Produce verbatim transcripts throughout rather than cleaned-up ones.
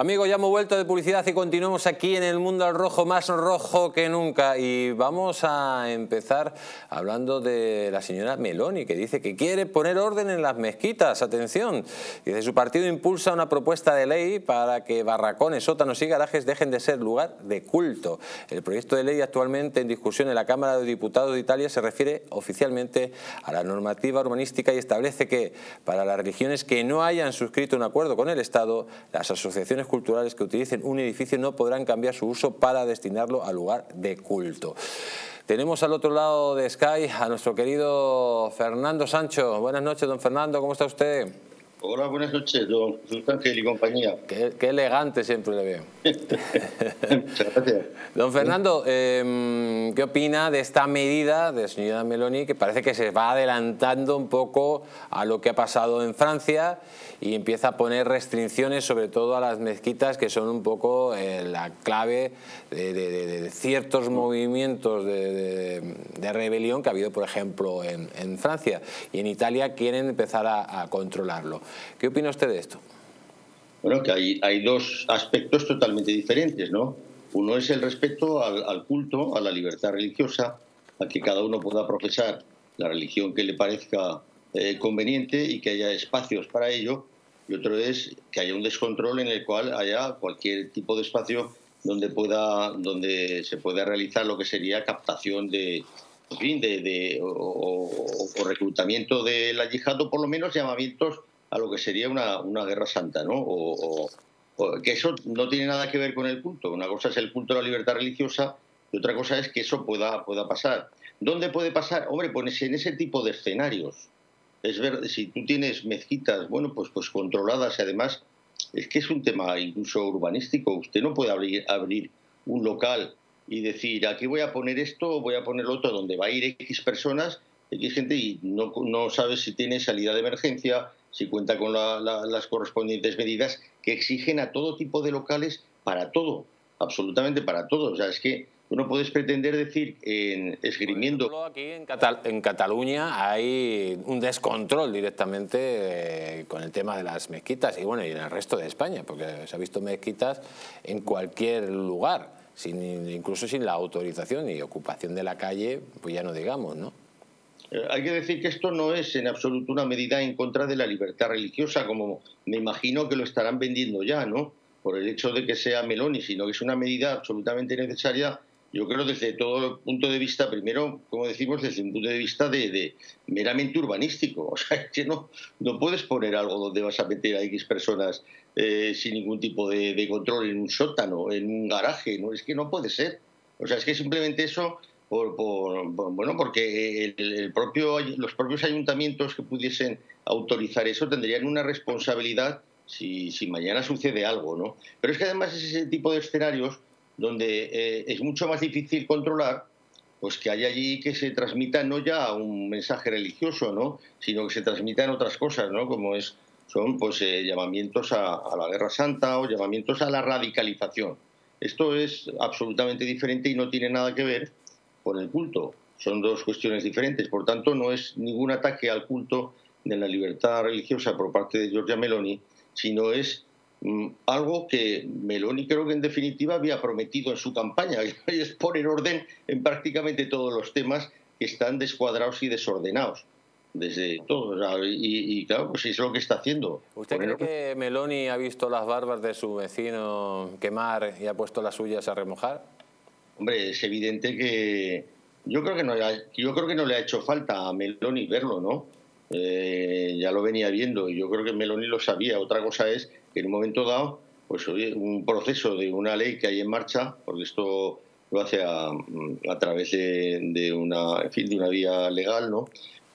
Amigos, ya hemos vuelto de publicidad y continuamos aquí en el mundo al rojo, más rojo que nunca. Y vamos a empezar hablando de la señora Meloni, que dice que quiere poner orden en las mezquitas. Atención, dice: su partido impulsa una propuesta de ley para que barracones, sótanos y garajes dejen de ser lugar de culto. El proyecto de ley actualmente en discusión en la Cámara de Diputados de Italia se refiere oficialmente a la normativa urbanística y establece que para las religiones que no hayan suscrito un acuerdo con el Estado, las asociaciones culturales que utilicen un edificio no podrán cambiar su uso para destinarlo a lugar de culto. Tenemos al otro lado de Sky a nuestro querido Fernando Sancho. Buenas noches, don Fernando, ¿cómo está usted? Hola, buenas noches, don Jesús Ángel y compañía. Qué, qué elegante siempre le veo. Muchas gracias. Don Fernando, eh, ¿qué opina de esta medida de señora Meloni, que parece que se va adelantando un poco a lo que ha pasado en Francia y empieza a poner restricciones sobre todo a las mezquitas, que son un poco eh, la clave de, de, de, de ciertos sí. movimientos de, de, de rebelión que ha habido, por ejemplo, en, en Francia? Y en Italia quieren empezar a, a controlarlo. ¿Qué opina usted de esto? Bueno, que hay, hay dos aspectos totalmente diferentes, ¿no? Uno es el respeto al, al culto, a la libertad religiosa, a que cada uno pueda profesar la religión que le parezca eh, conveniente y que haya espacios para ello. Y otro es que haya un descontrol en el cual haya cualquier tipo de espacio donde pueda, donde se pueda realizar lo que sería captación de... En fin, de, de, o, o, o reclutamiento de la yihad, o por lo menos llamamientos a lo que sería una, una guerra santa, ¿no? O, o, o, que eso no tiene nada que ver con el culto. Una cosa es el culto de la libertad religiosa y otra cosa es que eso pueda, pueda pasar. ¿Dónde puede pasar? Hombre, pues en ese tipo de escenarios. Es ver, si tú tienes mezquitas, bueno, pues, pues controladas, y además es que es un tema incluso urbanístico. Usted no puede abrir, abrir un local y decir, aquí voy a poner esto, voy a poner lo otro, donde va a ir X personas, X gente, y no, no sabes si tiene salida de emergencia, si cuenta con la, la, las correspondientes medidas que exigen a todo tipo de locales para todo, absolutamente para todo. O sea, es que tú no puedes pretender decir, en, esgrimiendo... Por ejemplo, aquí en, Catal en Cataluña hay un descontrol directamente eh, con el tema de las mezquitas y bueno, y en el resto de España, porque se ha visto mezquitas en cualquier lugar, sin, incluso sin la autorización y ocupación de la calle, pues ya no digamos, ¿no? Hay que decir que esto no es en absoluto una medida en contra de la libertad religiosa, como me imagino que lo estarán vendiendo ya, ¿no? Por el hecho de que sea Meloni, sino que es una medida absolutamente necesaria, yo creo, desde todo el punto de vista, primero, como decimos, desde un punto de vista de, de meramente urbanístico. O sea, que no, no puedes poner algo donde vas a meter a X personas eh, sin ningún tipo de, de control, en un sótano, en un garaje, ¿no? Es que no puede ser. O sea, es que simplemente eso... Por, por, bueno, porque el, el propio, los propios ayuntamientos que pudiesen autorizar eso tendrían una responsabilidad si, si mañana sucede algo, ¿no? Pero es que además es ese tipo de escenarios donde eh, es mucho más difícil controlar, pues que haya allí que se transmita no ya un mensaje religioso, ¿no? Sino que se transmitan otras cosas, ¿no? Como es, son pues eh, llamamientos a, a la Guerra Santa o llamamientos a la radicalización. Esto es absolutamente diferente y no tiene nada que ver con el culto. Son dos cuestiones diferentes. Por tanto, no es ningún ataque al culto de la libertad religiosa por parte de Giorgia Meloni, sino es mmm, algo que Meloni creo que en definitiva había prometido en su campaña, y es poner orden en prácticamente todos los temas que están descuadrados y desordenados. Desde todo, ¿no? y, y claro, pues es lo que está haciendo. ¿Usted cree que Meloni ha visto las barbas de su vecino quemar y ha puesto las suyas a remojar? Hombre, es evidente que yo creo que no, yo creo que no le ha hecho falta a Meloni verlo, ¿no? Eh, ya lo venía viendo y yo creo que Meloni lo sabía. Otra cosa es que en un momento dado, pues un proceso de una ley que hay en marcha, porque esto lo hace a, a través de, de una, en fin, de una vía legal, ¿no?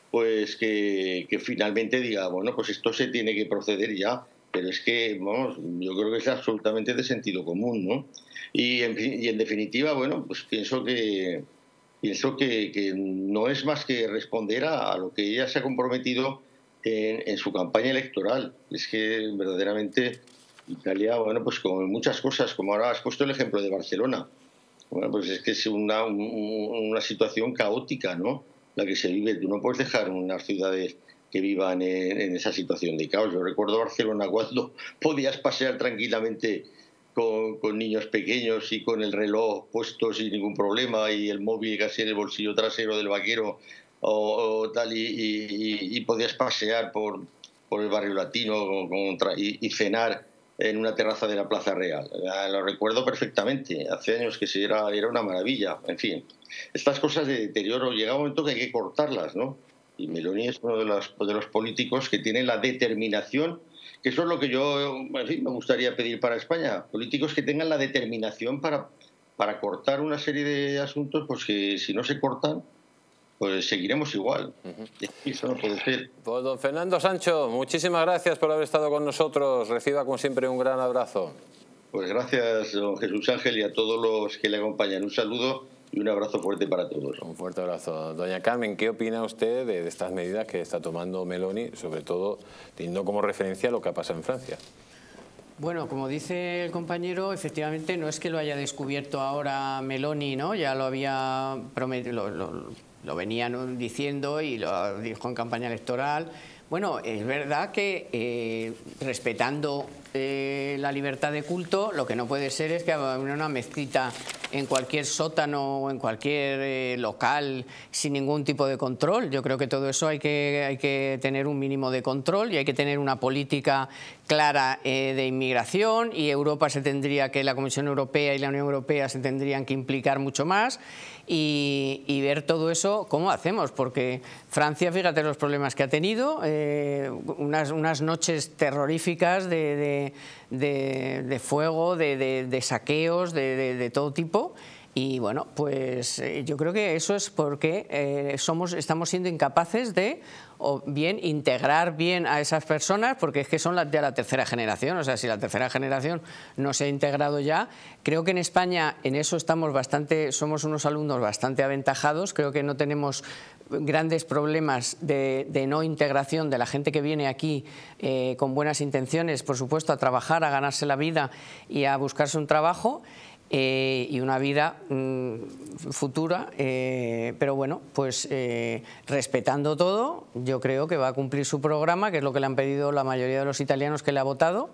Pues que, que finalmente diga, bueno, pues esto se tiene que proceder ya. Pero es que, vamos, yo creo que es absolutamente de sentido común, ¿no? Y en, y en definitiva, bueno, pues pienso que pienso que, que no es más que responder a, a lo que ella se ha comprometido en, en su campaña electoral. Es que verdaderamente Italia, bueno, pues con muchas cosas, como ahora has puesto el ejemplo de Barcelona, bueno, pues es que es una, un, una situación caótica, ¿no? La que se vive. Tú no puedes dejar unas ciudades que vivan en, en esa situación de caos. Yo recuerdo Barcelona cuando podías pasear tranquilamente con, con niños pequeños y con el reloj puesto sin ningún problema y el móvil casi en el bolsillo trasero del vaquero o, o tal, y, y, y podías pasear por, por el barrio latino con, con, y, y cenar en una terraza de la Plaza Real. Lo recuerdo perfectamente, hace años que era, era una maravilla. En fin, estas cosas de deterioro llega un momento que hay que cortarlas, ¿no? Y Meloni es uno de los, de los políticos que tiene la determinación, que eso es lo que yo, en fin, me gustaría pedir para España, políticos que tengan la determinación para, para cortar una serie de asuntos, pues que si no se cortan, pues seguiremos igual. Uh-huh. Eso no puede ser. Pues don Fernando Sancho, muchísimas gracias por haber estado con nosotros. Reciba como siempre un gran abrazo. Pues gracias, don Jesús Ángel, y a todos los que le acompañan. Un saludo y un abrazo fuerte para todos. Un fuerte abrazo. Doña Carmen, ¿qué opina usted de, de estas medidas que está tomando Meloni, sobre todo teniendo como referencia lo que ha pasado en Francia? Bueno, como dice el compañero, efectivamente no es que lo haya descubierto ahora Meloni, ¿no? Ya lo había prometido, lo, lo, lo venían diciendo y lo dijo en campaña electoral. Bueno, es verdad que eh, respetando eh, la libertad de culto, lo que no puede ser es que haya una mezquita en cualquier sótano o en cualquier eh, local sin ningún tipo de control. Yo creo que todo eso hay que, hay que tener un mínimo de control y hay que tener una política clara eh, de inmigración, y Europa se tendría que, la Comisión Europea y la Unión Europea se tendrían que implicar mucho más y, y ver todo eso cómo hacemos, porque Francia, fíjate los problemas que ha tenido, eh, unas, unas noches terroríficas de, de, de, de fuego, de, de, de saqueos, de, de, de todo tipo. Y bueno, pues yo creo que eso es porque eh, somos, estamos siendo incapaces de o bien integrar bien a esas personas, porque es que son las de la tercera generación. O sea, si la tercera generación no se ha integrado ya, creo que en España en eso estamos bastante, somos unos alumnos bastante aventajados. Creo que no tenemos grandes problemas de, de no integración de la gente que viene aquí eh, con buenas intenciones, por supuesto, a trabajar, a ganarse la vida y a buscarse un trabajo. Eh, y una vida mmm, futura, eh, pero bueno, pues eh, respetando todo, yo creo que va a cumplir su programa, que es lo que le han pedido la mayoría de los italianos que le ha votado,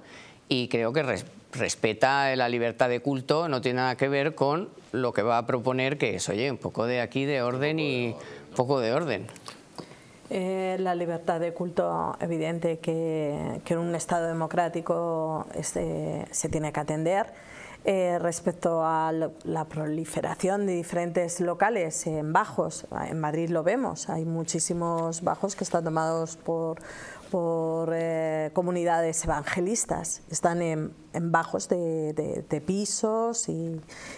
y creo que res, respeta la libertad de culto, no tiene nada que ver con lo que va a proponer, que es, oye, un poco de aquí de orden y un poco de orden. Eh, la libertad de culto, evidente que, que en un Estado democrático este, se tiene que atender. Eh, respecto a lo, la proliferación de diferentes locales eh, en bajos, en Madrid lo vemos, hay muchísimos bajos que están tomados por, por eh, comunidades evangelistas, están en, en bajos de, de, de pisos y,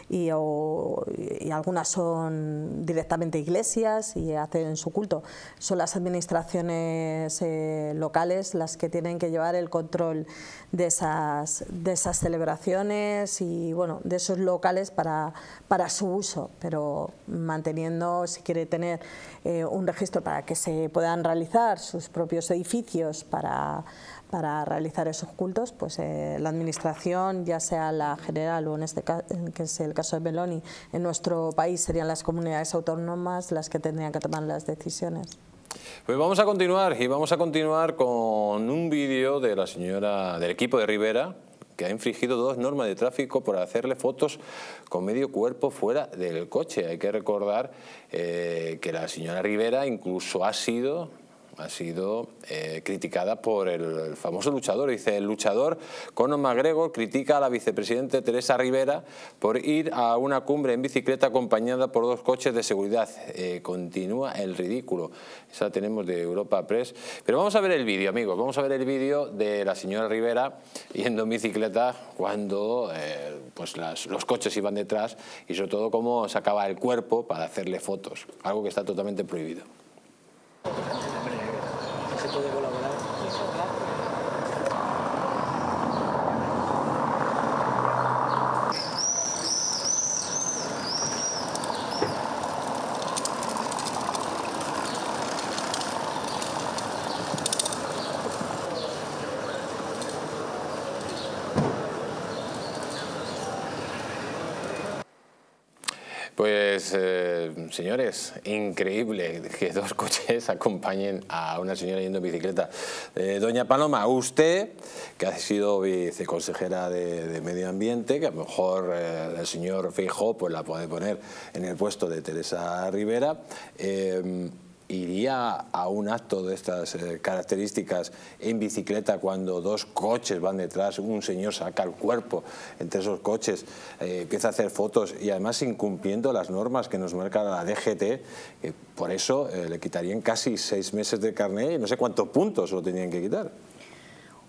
y, o, y algunas son directamente iglesias y hacen su culto. Son las administraciones eh, locales las que tienen que llevar el control de esas, de esas celebraciones y Y bueno, de esos locales para, para su uso, pero manteniendo, si quiere tener eh, un registro para que se puedan realizar sus propios edificios para, para realizar esos cultos, pues eh, la administración, ya sea la general o en este caso, que es el caso de Meloni, en nuestro país serían las comunidades autónomas las que tendrían que tomar las decisiones. Pues vamos a continuar y vamos a continuar con un vídeo de la señora del equipo de Ribera, que ha infringido dos normas de tráfico por hacerle fotos con medio cuerpo fuera del coche. Hay que recordar eh, que la señora Ribera incluso ha sido, ha sido eh, criticada por el, el famoso luchador. Dice, el luchador Conor McGregor critica a la vicepresidenta Teresa Ribera por ir a una cumbre en bicicleta acompañada por dos coches de seguridad. Eh, continúa el ridículo. Esa tenemos de Europa Press. Pero vamos a ver el vídeo, amigos. Vamos a ver el vídeo de la señora Ribera yendo en bicicleta cuando eh, pues las, los coches iban detrás, y sobre todo cómo sacaba el cuerpo para hacerle fotos. Algo que está totalmente prohibido. Se puede colaborar. Pues eh, eh, señores, increíble que dos coches acompañen a una señora yendo en bicicleta. Eh, doña Paloma, usted, que ha sido viceconsejera de, de Medio Ambiente, que a lo mejor eh, el señor Feijóo pues, la puede poner en el puesto de Teresa Ribera, eh, ¿iría a un acto de estas eh, características en bicicleta cuando dos coches van detrás, un señor saca el cuerpo entre esos coches, eh, empieza a hacer fotos y además incumpliendo las normas que nos marca la D G T? Eh, por eso eh, le quitarían casi seis meses de carnet y no sé cuántos puntos lo tenían que quitar.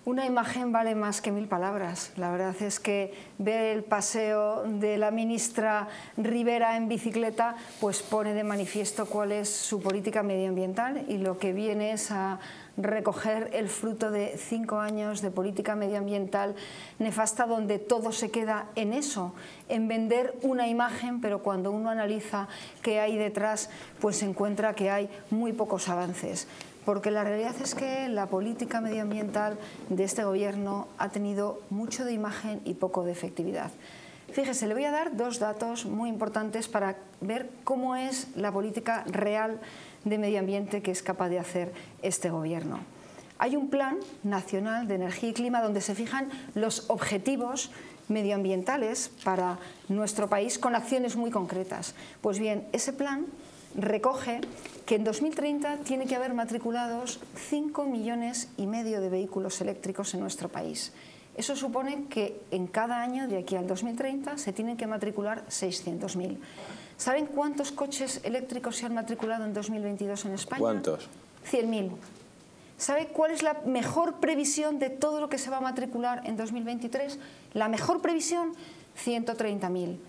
Una imagen vale más que mil palabras. La verdad es que ver el paseo de la ministra Ribera en bicicleta pues pone de manifiesto cuál es su política medioambiental y lo que viene es a recoger el fruto de cinco años de política medioambiental nefasta donde todo se queda en eso, en vender una imagen, pero cuando uno analiza qué hay detrás pues se encuentra que hay muy pocos avances. Porque la realidad es que la política medioambiental de este gobierno ha tenido mucho de imagen y poco de efectividad. Fíjese, le voy a dar dos datos muy importantes para ver cómo es la política real de medio ambiente que es capaz de hacer este gobierno. Hay un plan nacional de energía y clima donde se fijan los objetivos medioambientales para nuestro país con acciones muy concretas. Pues bien, ese plan recoge que en dos mil treinta tiene que haber matriculados cinco millones y medio de vehículos eléctricos en nuestro país. Eso supone que en cada año de aquí al dos mil treinta se tienen que matricular seiscientos mil. ¿Saben cuántos coches eléctricos se han matriculado en dos mil veintidós en España? ¿Cuántos? cien mil. ¿Sabe cuál es la mejor previsión de todo lo que se va a matricular en dos mil veintitrés? La mejor previsión, ciento treinta mil.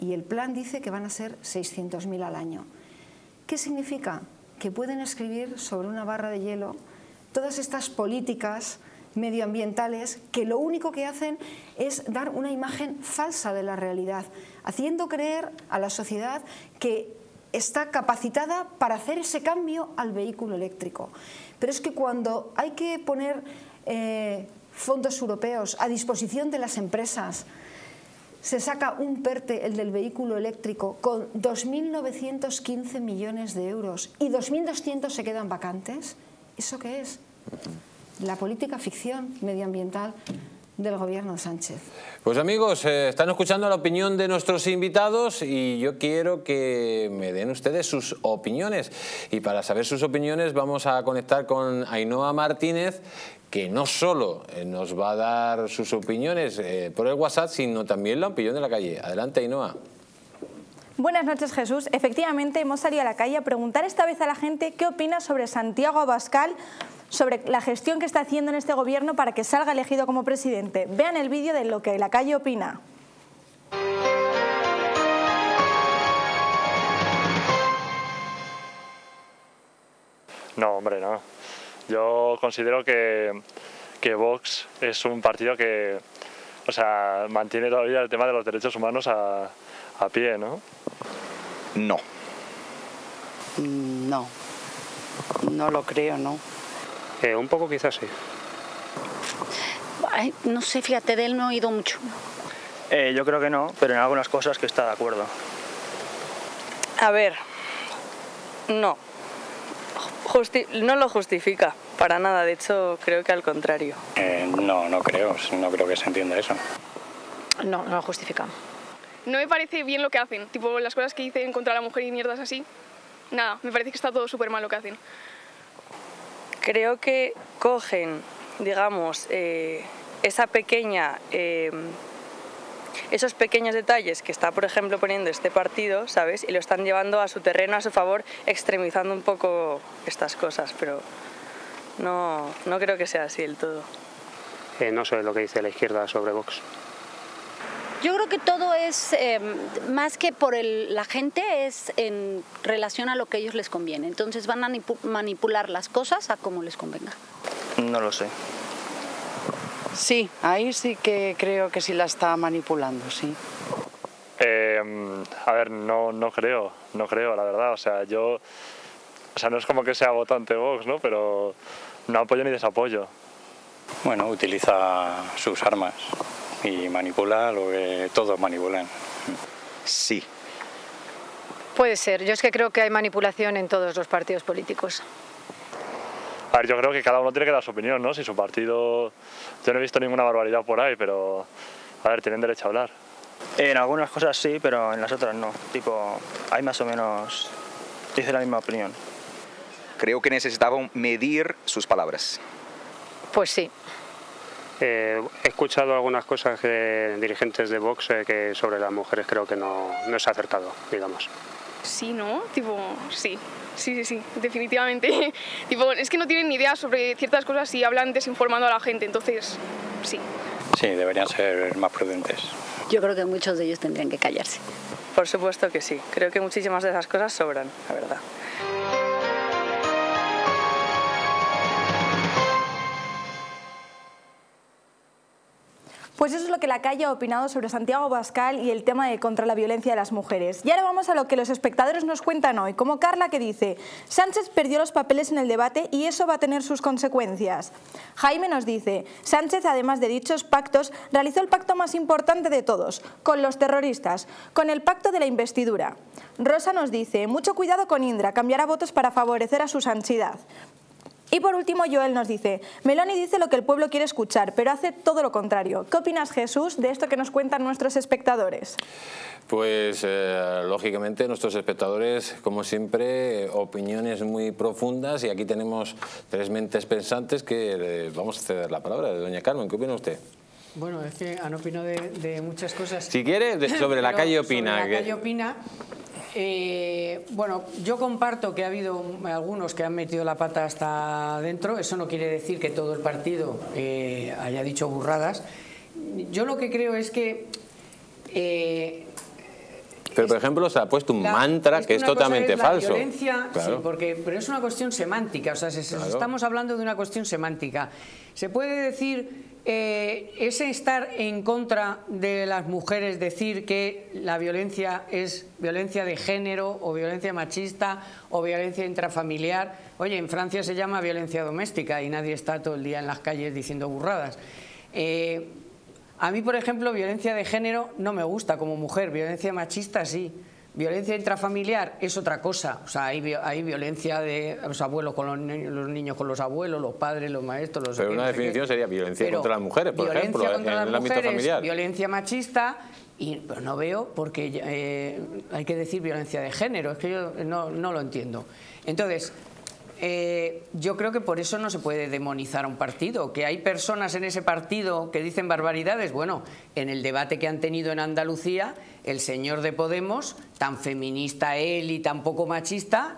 Y el plan dice que van a ser seiscientos mil al año. ¿Qué significa? Que pueden escribir sobre una barra de hielo todas estas políticas medioambientales que lo único que hacen es dar una imagen falsa de la realidad, haciendo creer a la sociedad que está capacitada para hacer ese cambio al vehículo eléctrico. Pero es que cuando hay que poner eh, fondos europeos a disposición de las empresas, se saca un PERTE, el del vehículo eléctrico, con dos mil novecientos quince millones de euros y dos mil doscientos se quedan vacantes. ¿Eso qué es? La política ficción medioambiental del gobierno Sánchez. Pues amigos, eh, están escuchando la opinión de nuestros invitados y yo quiero que me den ustedes sus opiniones. Y para saber sus opiniones vamos a conectar con Ainhoa Martínez, que no solo nos va a dar sus opiniones eh, por el WhatsApp, sino también la opinión de la calle. Adelante, Ainhoa. Buenas noches, Jesús. Efectivamente, hemos salido a la calle a preguntar esta vez a la gente qué opina sobre Santiago Abascal, sobre la gestión que está haciendo en este gobierno para que salga elegido como presidente. Vean el vídeo de lo que la calle opina. No, hombre, no. Yo considero que, que Vox es un partido que, o sea, mantiene todavía el tema de los derechos humanos a, a pie, ¿no? No. No. No lo creo, no. Eh, un poco quizás sí. Ay, no sé, fíjate, de él no he oído mucho. Eh, yo creo que no, pero en algunas cosas que está de acuerdo. A ver, no. Justi- no lo justifica para nada, de hecho creo que al contrario. Eh, no, no creo, no creo que se entienda eso. No, no lo justifica. No me parece bien lo que hacen, tipo las cosas que dicen contra la mujer y mierdas así. Nada, me parece que está todo súper mal lo que hacen. Creo que cogen, digamos, eh, esa pequeña, eh, esos pequeños detalles que está, por ejemplo, poniendo este partido, ¿sabes? Y lo están llevando a su terreno, a su favor, extremizando un poco estas cosas, pero no, no creo que sea así del todo. Eh, no sé lo que dice la izquierda sobre Vox. Yo creo que todo es, eh, más que por el, la gente, es en relación a lo que a ellos les conviene. Entonces van a manipular las cosas a como les convenga. No lo sé. Sí, ahí sí que creo que sí la está manipulando, sí. Eh, a ver, no, no creo, no creo, la verdad. O sea, yo, o sea, no es como que sea votante Vox, ¿no? Pero no apoyo ni desapoyo. Bueno, utiliza sus armas. Y manipular lo que todos manipulan. Sí, Puede ser. Yo es que creo que hay manipulación en todos los partidos políticos. A ver, yo creo que cada uno tiene que dar su opinión, ¿no? Si su partido... Yo no he visto ninguna barbaridad por ahí, pero... A ver, tienen derecho a hablar. En algunas cosas sí, pero en las otras no. Tipo, hay más o menos... Dice la misma opinión. Creo que necesitaban medir sus palabras. Pues sí. Eh, he escuchado algunas cosas de dirigentes de Vox eh, que sobre las mujeres creo que no, no es acertado, digamos. Sí, ¿no? Tipo, sí, sí, sí, sí, definitivamente. Tipo, es que no tienen ni idea sobre ciertas cosas y hablan desinformando a la gente, entonces, sí. Sí, deberían ser más prudentes. Yo creo que muchos de ellos tendrían que callarse. Por supuesto que sí, creo que muchísimas de esas cosas sobran, la verdad. Pues eso es lo que Lacalle ha opinado sobre Santiago Abascal y el tema de contra la violencia de las mujeres. Y ahora vamos a lo que los espectadores nos cuentan hoy, como Carla, que dice: Sánchez perdió los papeles en el debate y eso va a tener sus consecuencias. Jaime nos dice: Sánchez, además de dichos pactos, realizó el pacto más importante de todos, con los terroristas, con el pacto de la investidura. Rosa nos dice: mucho cuidado con Indra, cambiará votos para favorecer a su Sanchidad. Y por último, Joel nos dice: Meloni dice lo que el pueblo quiere escuchar, pero hace todo lo contrario. ¿Qué opinas, Jesús, de esto que nos cuentan nuestros espectadores? Pues, eh, lógicamente, nuestros espectadores, como siempre, opiniones muy profundas. Y aquí tenemos tres mentes pensantes que eh, vamos a ceder la palabra. Doña Carmen, ¿qué opina usted? Bueno, es que han opinado de, de muchas cosas. Si quiere, de, sobre Lacalle opina. Sobre Lacalle opina... Eh, bueno, yo comparto que ha habido algunos que han metido la pata hasta adentro. Eso no quiere decir que todo el partido eh, haya dicho burradas. Yo lo que creo es que... Eh, pero, por ejemplo, se ha puesto un la, mantra es que, que es totalmente es la falso. Violencia, claro. Sí, porque, pero es una cuestión semántica. O sea, se, se, claro. Estamos hablando de una cuestión semántica. Se puede decir... Eh, ese estar en contra de las mujeres, decir que la violencia es violencia de género o violencia machista o violencia intrafamiliar. Oye, en Francia se llama violencia doméstica y nadie está todo el día en las calles diciendo burradas. Eh, a mí, por ejemplo, violencia de género no me gusta como mujer, violencia machista sí. Violencia intrafamiliar es otra cosa, o sea, hay, hay violencia de los abuelos con los, ni los niños con los abuelos, los padres, los maestros... Los pero que, una no sé definición qué. Sería violencia pero contra las mujeres, por violencia ejemplo, contra en las el mujeres, ámbito familiar. Violencia machista, y pues, no veo porque eh, hay que decir violencia de género, es que yo no, no lo entiendo. Entonces... Eh, yo creo que por eso no se puede demonizar a un partido, que hay personas en ese partido que dicen barbaridades. Bueno, en el debate que han tenido en Andalucía, el señor de Podemos, tan feminista él y tan poco machista,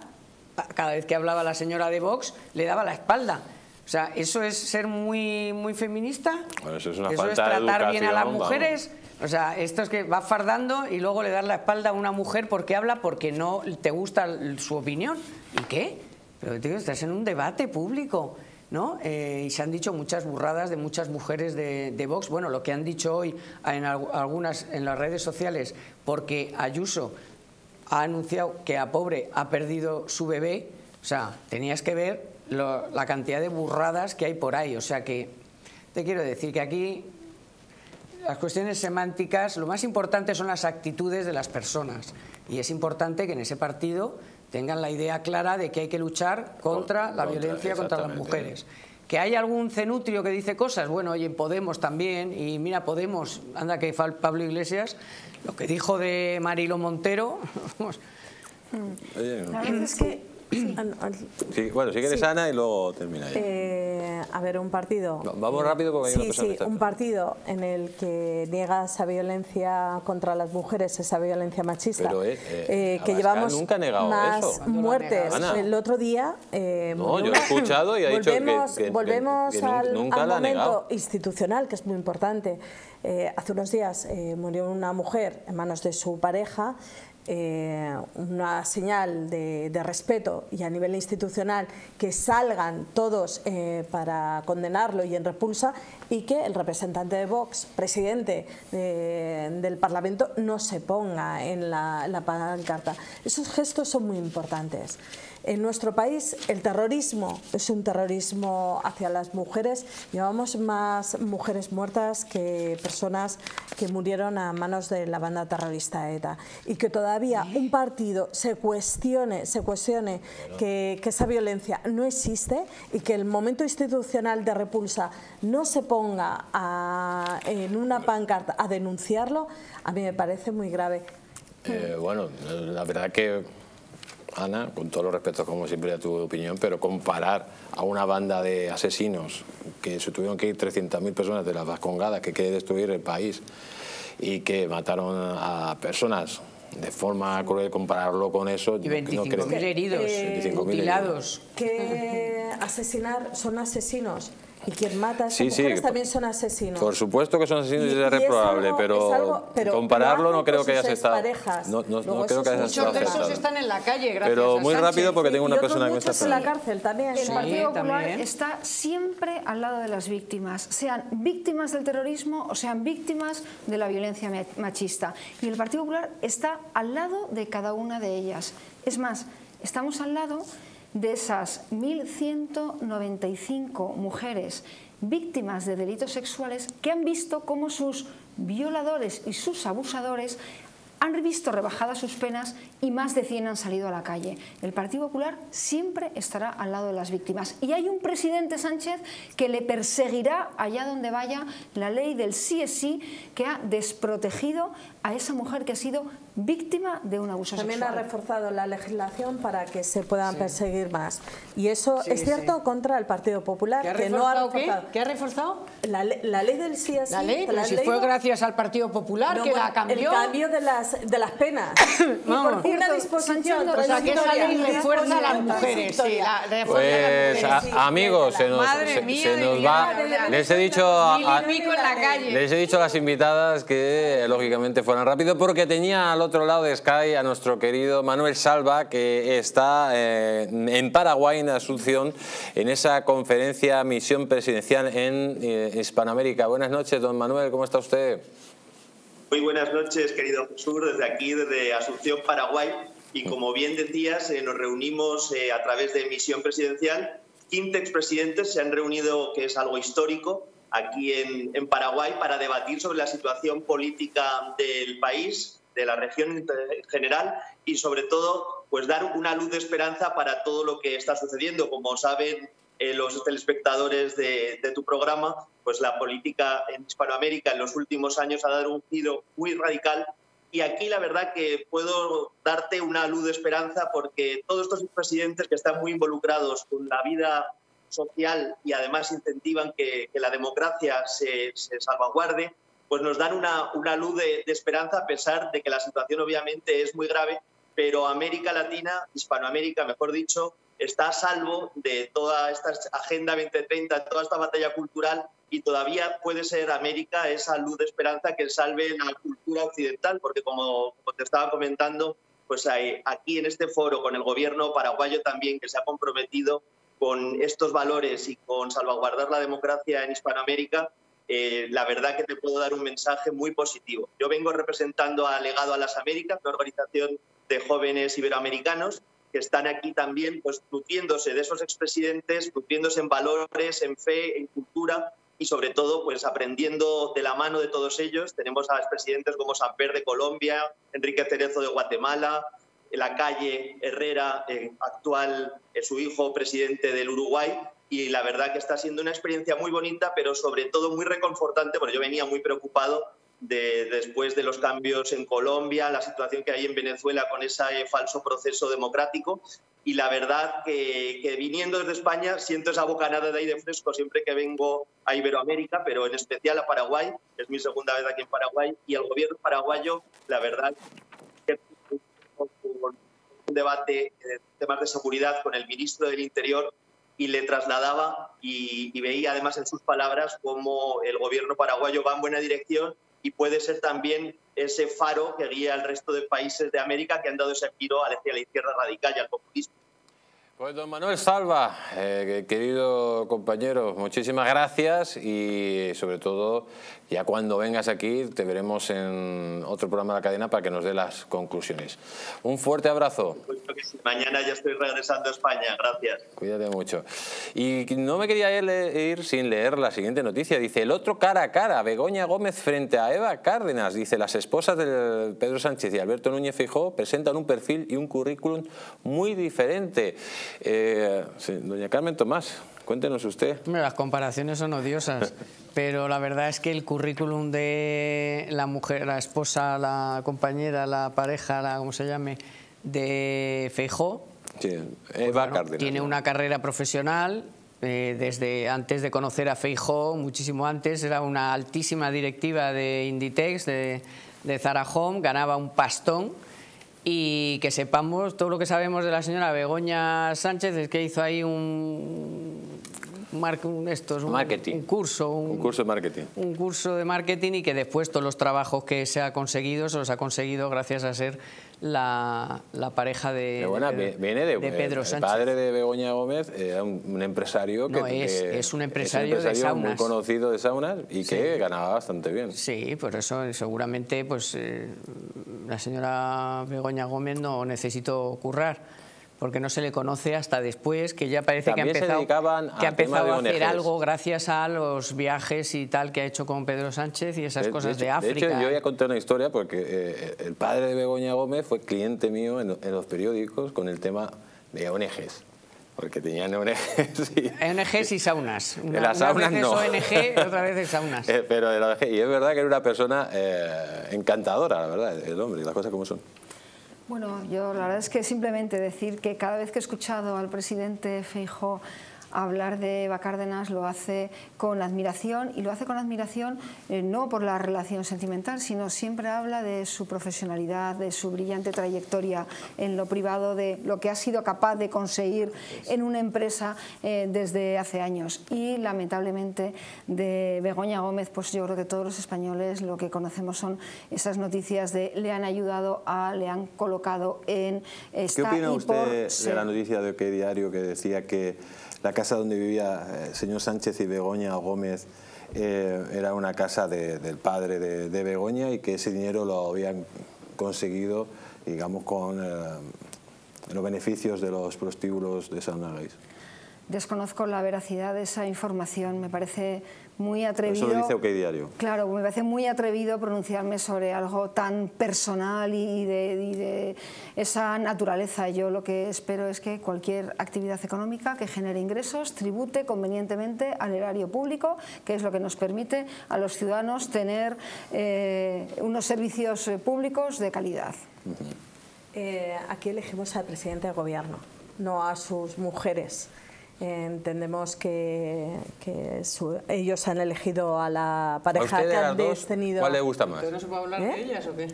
cada vez que hablaba la señora de Vox, le daba la espalda. O sea, ¿eso es ser muy, muy feminista? Bueno, eso es una falta de educación. ¿Eso es tratar bien a las mujeres? O sea, esto es que va fardando y luego le das la espalda a una mujer porque habla, porque no te gusta su opinión. ¿Y qué? Pero, tío, estás en un debate público, ¿no? Eh, y se han dicho muchas burradas de muchas mujeres de, de Vox. Bueno, lo que han dicho hoy en al, algunas en las redes sociales, porque Ayuso ha anunciado que a pobre ha perdido su bebé. O sea, tenías que ver lo, la cantidad de burradas que hay por ahí. O sea que te quiero decir que aquí las cuestiones semánticas, lo más importante son las actitudes de las personas. Y es importante que en ese partido... tengan la idea clara de que hay que luchar contra la violencia contra las mujeres. Que hay algún cenutrio que dice cosas, bueno, oye, en Podemos también, y mira, Podemos, anda que Pablo Iglesias, lo que dijo de Marilo Montero. La verdad es que... Sí, bueno, si quieres, sí. Ana, y luego termina ya. Eh, a ver, un partido... No, vamos rápido porque hay sí, una cosa sí, un partido en el que niega esa violencia contra las mujeres, esa violencia machista, pero, eh, eh, que llevamos nunca ha negado más eso. muertes. El otro día... Eh, no, yo he escuchado y ha dicho volvemos, que, que... Volvemos que, que al, nunca al momento institucional, que es muy importante. Eh, hace unos días eh, murió una mujer en manos de su pareja. Eh, una señal de, de respeto y a nivel institucional que salgan todos eh, para condenarlo y en repulsa, y que el representante de Vox, presidente de, del Parlamento, no se ponga en la, la pancarta. Esos gestos son muy importantes. En nuestro país el terrorismo es un terrorismo hacia las mujeres. Llevamos más mujeres muertas que personas que murieron a manos de la banda terrorista ETA. Y que todavía un partido se cuestione, se cuestione que, que esa violencia no existe y que el momento institucional de repulsa no se ponga a, en una pancarta a denunciarlo, a mí me parece muy grave. Eh, bueno, la verdad que... Ana, con todos los respetos como siempre a tu opinión, pero comparar a una banda de asesinos que se tuvieron que ir trescientas mil personas de las Vascongadas que quiere destruir el país y que mataron a personas de forma cruel, compararlo con eso... Y veinticinco mil no heridos, eh, mutilados. Que asesinar son asesinos. Y quien mata a esas sí, mujeres sí, también son asesinos. Por supuesto que son asesinos y, y es reprobable, algo, pero, es algo, pero compararlo no creo que hayas estado. No, no, no creo que hayas estado. Muchos de esos están en la calle, gracias Pero muy a rápido porque tengo y una y persona que está en la cárcel también. El sí, Partido Popular también está siempre al lado de las víctimas, sean víctimas del terrorismo o sean víctimas de la violencia machista. Y el Partido Popular está al lado de cada una de ellas. Es más, estamos al lado de esas mil ciento noventa y cinco mujeres víctimas de delitos sexuales que han visto cómo sus violadores y sus abusadores han visto rebajadas sus penas y más de cien han salido a la calle. El Partido Popular siempre estará al lado de las víctimas. Y hay un presidente Sánchez que le perseguirá allá donde vaya la ley del sí es sí que ha desprotegido a esa mujer que ha sido víctima de un abuso sexual. También ha reforzado la legislación para que se puedan sí. perseguir más. Y eso sí, es cierto sí. contra el Partido Popular. ¿Qué ha que no ha reforzado? ¿Qué? ¿Qué ha reforzado? La, le la ley del sí es sí. La ley, pero si fue gracias al Partido Popular no, que bueno, la cambió. El cambio de las de las penas. Vamos. Por una disposición. O sea, que esa ley refuerza a las mujeres. Sí, la, la pues, a, sí, amigos, se nos, madre se, mía, se nos va. La, les he dicho a, a, les he dicho a las invitadas que, lógicamente, fueran rápido, porque tenía al otro lado de Sky a nuestro querido Manuel Salva, que está eh, en Paraguay, en Asunción, en esa conferencia Misión Presidencial en eh, Hispanoamérica. Buenas noches, don Manuel, ¿cómo está usted? Muy buenas noches, querido Jesús, desde aquí, desde Asunción, Paraguay. Y como bien decías, eh, nos reunimos eh, a través de Misión Presidencial. quince expresidentes se han reunido, que es algo histórico, aquí en, en Paraguay para debatir sobre la situación política del país, de la región en general y, sobre todo, pues dar una luz de esperanza para todo lo que está sucediendo. Como saben eh, los telespectadores de, de tu programa, pues la política en Hispanoamérica en los últimos años ha dado un giro muy radical y aquí la verdad que puedo darte una luz de esperanza porque todos estos presidentes que están muy involucrados con la vida social y además incentivan que, que la democracia se, se salvaguarde, pues nos dan una, una luz de, de esperanza a pesar de que la situación obviamente es muy grave, pero América Latina, Hispanoamérica mejor dicho, está a salvo de toda esta Agenda veinte treinta, toda esta batalla cultural y todavía puede ser América esa luz de esperanza que salve la cultura occidental, porque como te estaba comentando, pues hay, aquí en este foro con el gobierno paraguayo también que se ha comprometido con estos valores y con salvaguardar la democracia en Hispanoamérica, eh, la verdad que te puedo dar un mensaje muy positivo. Yo vengo representando a Legado a las Américas, una organización de jóvenes iberoamericanos, que están aquí también pues, nutriéndose de esos expresidentes, nutriéndose en valores, en fe, en cultura y sobre todo pues, aprendiendo de la mano de todos ellos. Tenemos a expresidentes como Samper de Colombia, Enrique Cerezo de Guatemala, Lacalle Herrera, eh, actual eh, su hijo presidente del Uruguay. Y la verdad que está siendo una experiencia muy bonita, pero sobre todo muy reconfortante, porque yo venía muy preocupado De, después de los cambios en Colombia, la situación que hay en Venezuela con ese eh, falso proceso democrático. Y la verdad que, que viniendo desde España siento esa bocanada de aire fresco siempre que vengo a Iberoamérica, pero en especial a Paraguay, es mi segunda vez aquí en Paraguay, y al gobierno paraguayo, la verdad, que un debate de temas de seguridad con el ministro del Interior y le trasladaba y, y veía además en sus palabras cómo el gobierno paraguayo va en buena dirección y puede ser también ese faro que guía al resto de países de América que han dado ese giro hacia la izquierda radical y al populismo. Pues don Manuel Salva, eh, querido compañero, muchísimas gracias y sobre todo ya cuando vengas aquí te veremos en otro programa de la cadena para que nos dé las conclusiones. Un fuerte abrazo. Mañana ya estoy regresando a España, gracias. Cuídate mucho. Y no me quería ir sin leer la siguiente noticia. Dice, el otro cara a cara, Begoña Gómez frente a Eva Cárdenas. Dice, las esposas de Pedro Sánchez y Alberto Núñez Feijóo presentan un perfil y un currículum muy diferente. Eh, sí, doña Carmen Tomás, cuéntenos usted. Las comparaciones son odiosas, pero la verdad es que el currículum de la mujer, la esposa, la compañera, la pareja, la como se llame, de Feijóo, sí, Eva pues, bueno, Cárdenas, tiene una carrera profesional. Eh, desde antes de conocer a Feijóo, muchísimo antes, era una altísima directiva de Inditex, de, de Zara Home, ganaba un pastón. Y que sepamos, todo lo que sabemos de la señora Begoña Sánchez es que hizo ahí un, mar, un, estos, un, marketing. un curso. Un, un curso de marketing. Un curso de marketing y que después todos los trabajos que se ha conseguido, se los ha conseguido gracias a ser la, la pareja de, Pero bueno, de, viene de, de Pedro el, Sánchez. El padre de Begoña Gómez era un, un empresario que, no, es, que es un empresario, es un empresario de saunas. Muy conocido de saunas y sí. que ganaba bastante bien. Sí, por eso seguramente pues eh, la señora Begoña Gómez no necesitó currar, porque no se le conoce hasta después, que ya parece También que ha empezado, a, que ha empezado a hacer algo gracias a los viajes y tal que ha hecho con Pedro Sánchez y esas de, cosas de, hecho, de África. De hecho, yo ya conté una historia porque eh, el padre de Begoña Gómez fue cliente mío en, en los periódicos con el tema de O N Ges. Porque tenían O N Ges y... O N Ges y saunas. Una, las saunas no. Una vez es O N G, otra vez es saunas. Eh, pero de la, y es verdad que era una persona eh, encantadora, la verdad, el hombre, las cosas como son. Bueno, yo la verdad es que simplemente decir que cada vez que he escuchado al presidente Feijóo hablar de Eva Cárdenas lo hace con admiración y lo hace con admiración eh, no por la relación sentimental, sino siempre habla de su profesionalidad, de su brillante trayectoria en lo privado, de lo que ha sido capaz de conseguir en una empresa eh, desde hace años. Y lamentablemente de Begoña Gómez, pues yo creo que todos los españoles lo que conocemos son esas noticias de le han ayudado a, le han colocado en... Está ¿Qué opina usted por... de la noticia de OK Diario que decía que la casa donde vivía el señor Sánchez y Begoña Gómez eh, era una casa de, del padre de, de Begoña y que ese dinero lo habían conseguido, digamos, con eh, los beneficios de los prostíbulos de San Agais? Desconozco la veracidad de esa información, me parece muy atrevido. Eso lo dice OK Diario. Claro, me parece muy atrevido pronunciarme sobre algo tan personal y de, y de esa naturaleza. Yo lo que espero es que cualquier actividad económica que genere ingresos tribute convenientemente al erario público, que es lo que nos permite a los ciudadanos tener eh, unos servicios públicos de calidad. Eh, aquí elegimos al presidente del gobierno, no a sus mujeres. Entendemos que, que su, ellos han elegido a la pareja que han tenido. ¿Cuál le gusta más? ¿No se puede hablar ¿Eh? de ellas o qué?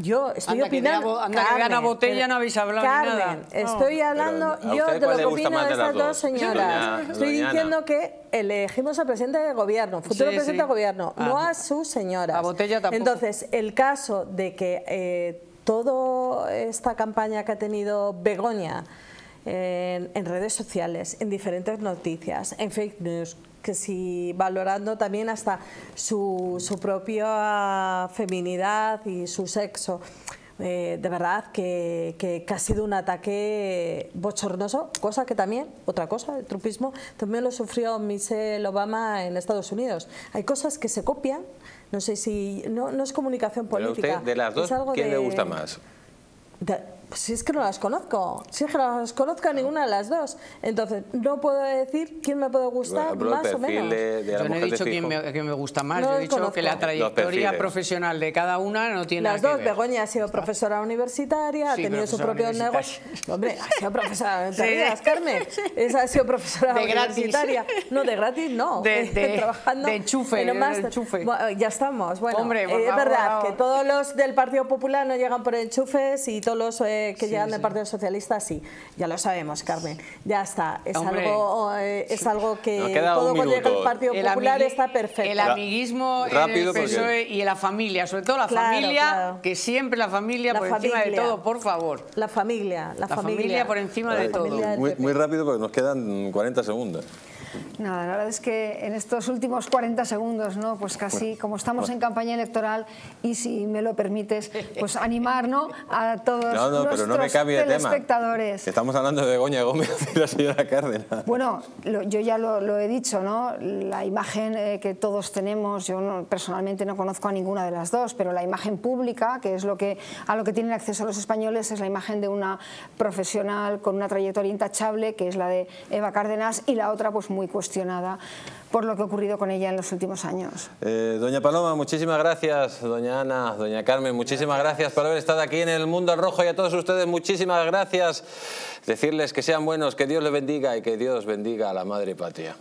Yo estoy anda opinando... Que anda Carmen, que gana botella, no habéis hablado Carmen, nada. estoy hablando Pero, yo de lo que opino de, de estas dos señoras. Doña, estoy doña diciendo Ana. que elegimos al presidente del gobierno, futuro sí, presidente sí. del gobierno, ah, no a sus señoras. A botella tampoco. Entonces, el caso de que eh, toda esta campaña que ha tenido Begoña... En, en redes sociales, en diferentes noticias, en fake news, que si valorando también hasta su, su propia feminidad y su sexo, eh, de verdad que, que, que ha sido un ataque bochornoso, cosa que también, otra cosa, el trumpismo, también lo sufrió Michelle Obama en Estados Unidos. Hay cosas que se copian, no sé si, no, no es comunicación política. Pero usted, de las dos, ¿quién de, le gusta más? De, Pues si es que no las conozco, si es que no las conozco a ninguna de las dos. Entonces, no puedo decir quién me puede gustar bueno, más o menos. De, de Yo no he dicho quién me, quién me gusta más, no yo he dicho conozco. que la trayectoria profesional de cada una no tiene las nada dos, que ver. Begoña ha sido profesora universitaria, sí, ha tenido su propio negocio. Hombre, ha sido profesora universitaria, Carmen. Esa ha sido profesora de universitaria. Gratis. No, de gratis no. De, de, Trabajando de enchufe, en de enchufe. Bueno, ya estamos. Bueno, Hombre, por eh, favor, es verdad no. que todos los del Partido Popular no llegan por enchufes y todos los... Eh, de que sí, llegan sí. de parte del socialista, sí, ya lo sabemos, Carmen. Ya está, es Hombre, algo eh, es sí. algo que no, todo cuando llega el Partido el Popular está perfecto. El amiguismo Rápido en el P S O E porque... y en la familia, sobre todo la claro, familia, claro. que siempre la familia la por familia. encima de todo, por favor. La familia, la, la familia. familia por encima la de todo. Muy, muy rápido porque nos quedan cuarenta segundos. Nada, la verdad es que en estos últimos cuarenta segundos, ¿no? Pues casi, como estamos en campaña electoral y si me lo permites, pues animar, ¿no? A todos no, no, nuestros pero no me cambie telespectadores. Tema. Estamos hablando de Begoña Gómez y la señora Cárdenas. Bueno, lo, yo ya lo, lo he dicho, ¿no? La imagen eh, que todos tenemos, yo no, personalmente no conozco a ninguna de las dos, pero la imagen pública, que es lo que a lo que tienen acceso los españoles, es la imagen de una profesional con una trayectoria intachable, que es la de Eva Cárdenas, y la otra, pues muy cuestionada por lo que ha ocurrido con ella en los últimos años. Eh, doña Paloma, muchísimas gracias. Doña Ana, doña Carmen, muchísimas gracias. gracias por haber estado aquí en El Mundo al Rojo, y a todos ustedes muchísimas gracias. Decirles que sean buenos, que Dios les bendiga y que Dios bendiga a la Madre Patria.